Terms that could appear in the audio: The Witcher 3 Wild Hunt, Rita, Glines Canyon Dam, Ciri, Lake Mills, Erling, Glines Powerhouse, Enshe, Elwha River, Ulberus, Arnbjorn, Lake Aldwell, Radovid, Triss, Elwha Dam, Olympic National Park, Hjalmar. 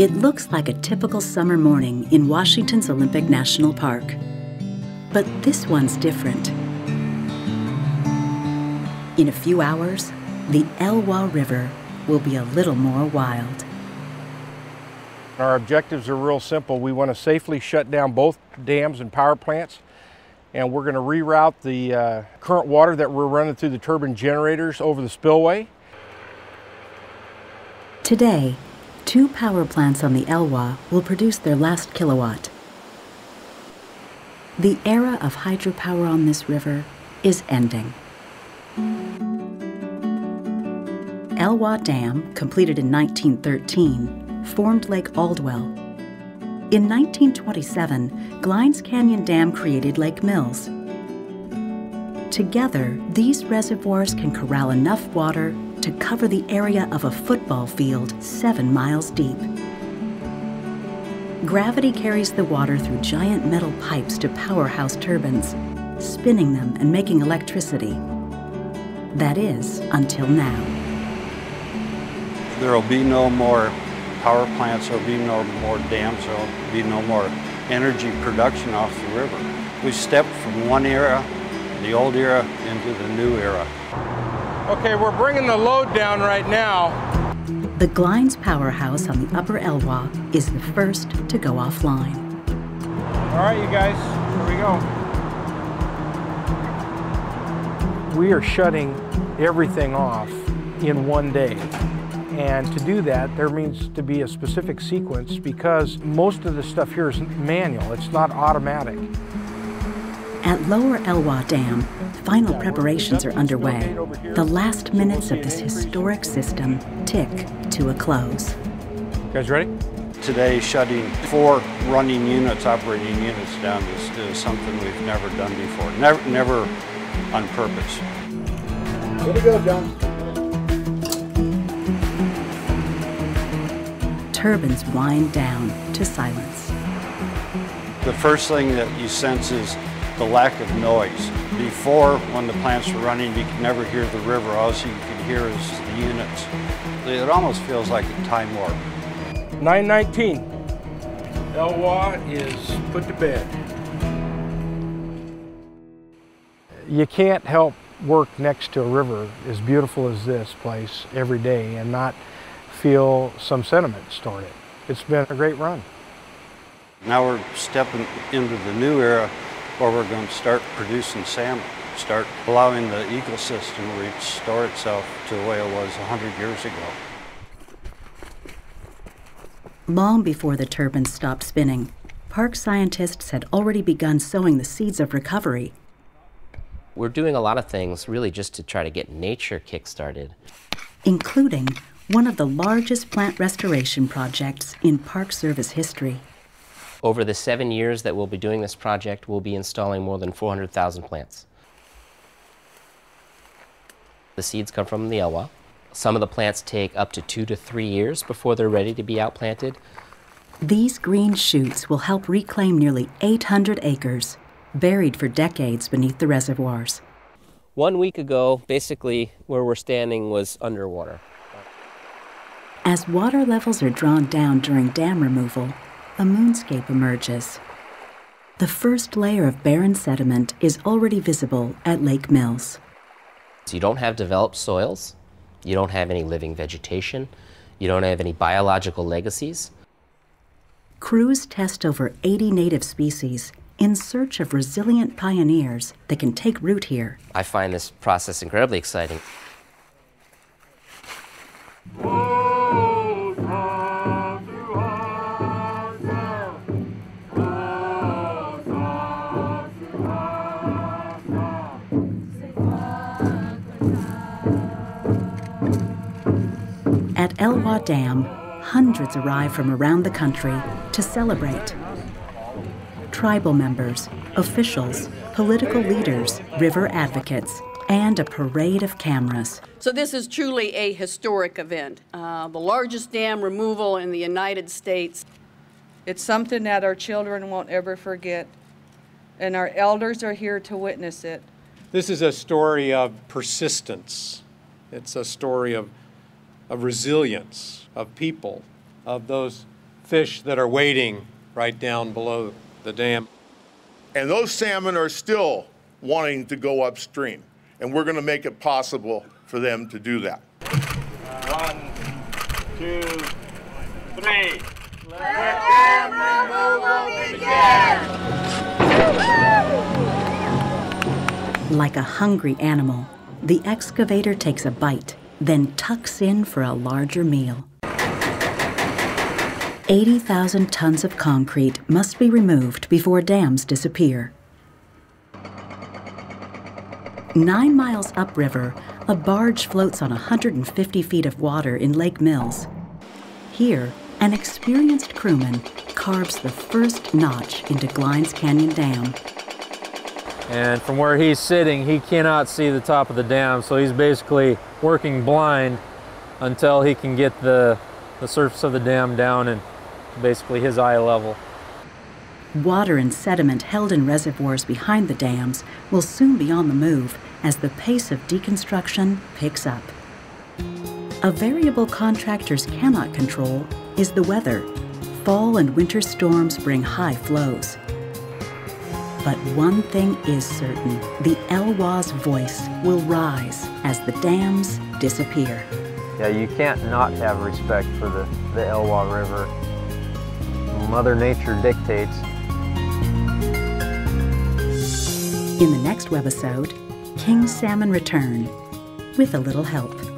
It looks like a typical summer morning in Washington's Olympic National Park. But this one's different. In a few hours, the Elwha River will be a little more wild. Our objectives are real simple. We want to safely shut down both dams and power plants, and we're going to reroute the current water that we're running through the turbine generators over the spillway. Today, two power plants on the Elwha will produce their last kilowatt. The era of hydropower on this river is ending. Elwha Dam, completed in 1913, formed Lake Aldwell. In 1927, Glines Canyon Dam created Lake Mills. Together, these reservoirs can corral enough water to cover the area of a football field 7 miles deep. Gravity carries the water through giant metal pipes to powerhouse turbines, spinning them and making electricity. That is, until now. There will be no more power plants, there will be no more dams, there will be no more energy production off the river. We've stepped from one era, the old era, into the new era. Okay, we're bringing the load down right now. The Glines Powerhouse on the upper Elwha is the first to go offline. All right, you guys, here we go. We are shutting everything off in one day. And to do that, there needs to be a specific sequence because most of the stuff here is manual. It's not automatic. At Lower Elwha Dam, final preparations are underway. The last minutes of this historic system tick to a close. You guys ready? Today, shutting 4 running units, operating units down is something we've never done before. Never on purpose. Here we go, John. Turbines wind down to silence. The first thing that you sense is the lack of noise. Before, when the plants were running, you could never hear the river. All you could hear is the units. It almost feels like a time warp. 9:19. Elwha is put to bed. You can't help work next to a river as beautiful as this place every day and not feel some sentiments toward it. It's been a great run. Now we're stepping into the new era, or we're going to start producing salmon, start allowing the ecosystem to restore itself to the way it was 100 years ago. Long before the turbines stopped spinning, park scientists had already begun sowing the seeds of recovery. We're doing a lot of things really just to try to get nature kick-started. Including one of the largest plant restoration projects in Park Service history. Over the 7 years that we'll be doing this project, we'll be installing more than 400,000 plants. The seeds come from the Elwha. Some of the plants take up to 2 to 3 years before they're ready to be outplanted. These green shoots will help reclaim nearly 800 acres, buried for decades beneath the reservoirs. 1 week ago, basically, where we're standing was underwater. As water levels are drawn down during dam removal, a moonscape emerges. The first layer of barren sediment is already visible at Lake Mills. So you don't have developed soils, you don't have any living vegetation, you don't have any biological legacies. Crews test over 80 native species in search of resilient pioneers that can take root here. I find this process incredibly exciting. At Elwha Dam, hundreds arrive from around the country to celebrate. Tribal members, officials, political leaders, river advocates, and a parade of cameras. So this is truly a historic event, the largest dam removal in the United States. It's something that our children won't ever forget, and our elders are here to witness it. This is a story of persistence. It's a story of resilience, of people, of those fish that are waiting right down below the dam. And those salmon are still wanting to go upstream, and we're going to make it possible for them to do that. 1, 2, 3. Let them remove again. Like a hungry animal, the excavator takes a bite, then tucks in for a larger meal. 80,000 tons of concrete must be removed before dams disappear. 9 miles upriver, a barge floats on 150 feet of water in Lake Mills. Here, an experienced crewman carves the first notch into Glines Canyon Dam. And from where he's sitting, he cannot see the top of the dam, so he's basically working blind until he can get the surface of the dam down and basically his eye level. Water and sediment held in reservoirs behind the dams will soon be on the move as the pace of deconstruction picks up. A variable contractors cannot control is the weather. Fall and winter storms bring high flows. But one thing is certain, the Elwha's voice will rise as the dams disappear. Yeah, you can't not have respect for the Elwha River. Mother Nature dictates. In the next webisode, King Salmon return with a little help.